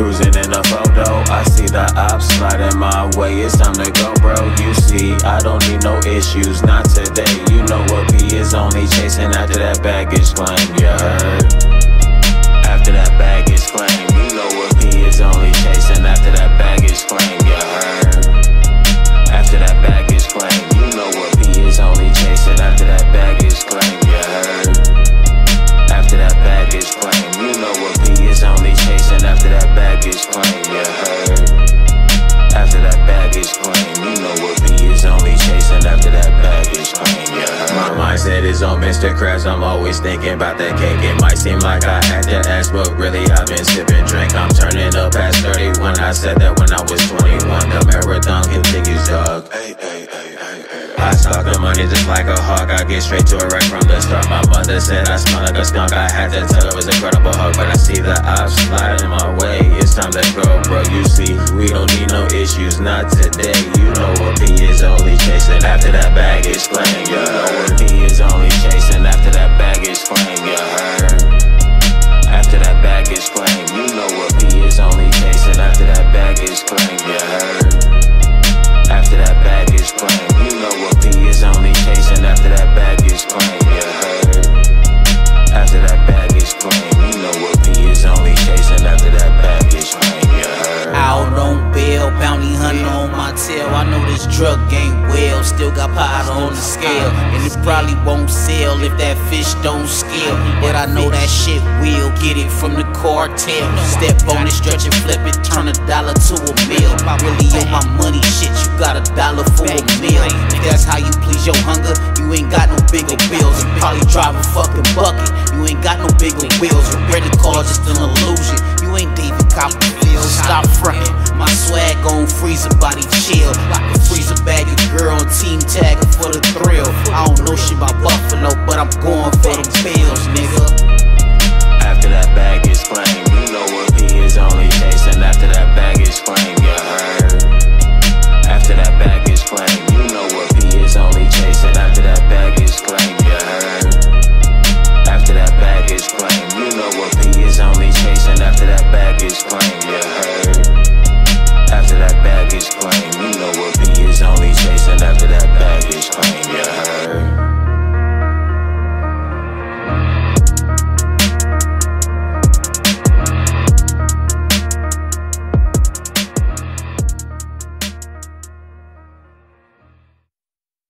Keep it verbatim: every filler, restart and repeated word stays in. cruising in a photo. I see the ops sliding my way, it's time to go, bro. You see, I don't need no issues, not today. You know what P is only chasing after that baggage claim, you heard? After that baggage claim, you know what P is only chasing after that baggage claim, you heard? After that baggage claim, you know what P is only chasing after that baggage claim, you heard? After that baggage claim, you know what P is only chasing after that baggage claim, you heard? After that baggage claim, you know what P is only chasing after that baggage claim, you heard? My mindset is on Mister Krabs, I'm always thinking about that cake. It might seem like I had to ask, but really I've been sipping drink. I'm turning up past thirty-one, I said that when I was twenty-one. The marathon continues, dog. Hey, hey, hey, hey, hey. I stalk the money just like a hawk, I get straight to it right from the start. My mother said I smell like a skunk, I had to tell her it was incredible hug. But I see the ops sliding my way, it's time to go, bro. You see, we don't need no issues, not today. You know what P is only chasing after that baggage claim, you heard? What P is only chasing after that baggage claim, you heard? After that baggage claim, you know what P is only chasing after that baggage claim, you heard? After that baggage claim, you know what P is only chasing after that baggage claim, you heard? After that baggage claim, you know what P is only chasing after that baggage claim, you heard? Out on bail, bounty hunter on my tail. I know this drug ain't well, still got powder on the scale. And it probably won't sell if that fish don't scale. But I know that shit will, get it from the cartel. Step on it, stretch and flip it, turn a dollar to a meal. Really on my money shit, you got a dollar for a meal. If that's how you please your hunger, you ain't got no bigger bills. You probably drive a fucking bucket, you ain't got no bigger wheels. Your credit card's just an illusion, you ain't David Copperfield. Stop frontin', my swag gon' freeze a body chill. Like a freezer bag of girl, team tag for the thrill. I don't know shit about Buffalo, but I'm going for them pills, nigga. After that baggage claim, you know what P is only chasing after that baggage claim, you heard? After that baggage claim, you know what P is only chasing after that baggage claim, you heard? After that baggage claim, you know what P is only chasing after that baggage claim, you